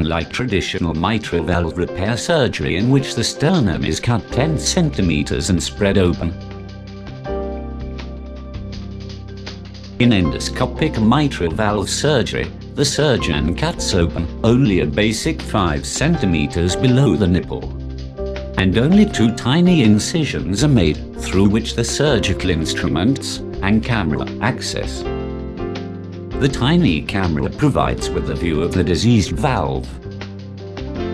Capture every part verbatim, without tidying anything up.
unlike traditional mitral valve repair surgery in which the sternum is cut ten centimeters and spread open. In endoscopic mitral valve surgery, the surgeon cuts open only a basic five centimeters below the nipple, and only two tiny incisions are made, through which the surgical instruments and camera access. The tiny camera provides with a view of the diseased valve.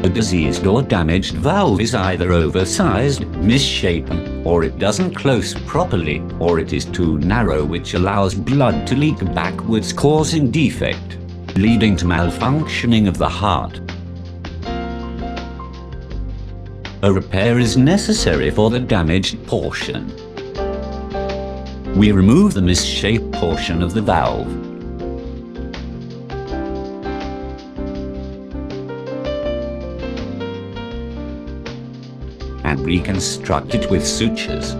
A diseased or damaged valve is either oversized, misshapen, or it doesn't close properly, or it is too narrow, which allows blood to leak backwards, causing defect, leading to malfunctioning of the heart. A repair is necessary for the damaged portion. We remove the misshaped portion of the valve. And reconstruct it with sutures.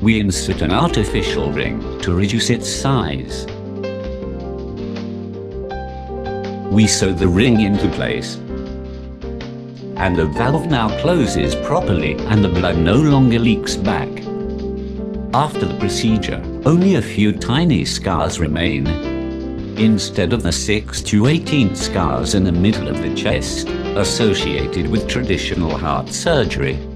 We insert an artificial ring to reduce its size. We sew the ring into place, and the valve now closes properly and the blood no longer leaks back. After the procedure, only a few tiny scars remain, instead of the six to eighteen scars in the middle of the chest associated with traditional heart surgery.